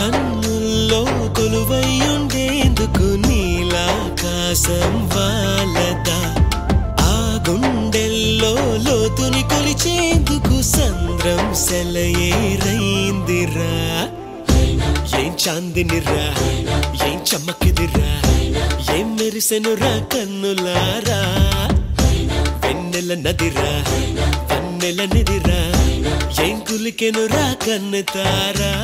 కన్నుల్లో కొలువై ఉండేందుకు నీలాకాశం వాలదా ఆ గుండెల్లో లోతుని కొలిచేందుకు సంద్రం సెలయేరైందిరా ఏం చాందినిరా ఏం చమ్మకిదిరా ఏం మెరిసెనురా కన్నులారా వెన్నెల నదిరా వెన్నెల నిదిరా ఏం కులికెనురా కన్ను తారా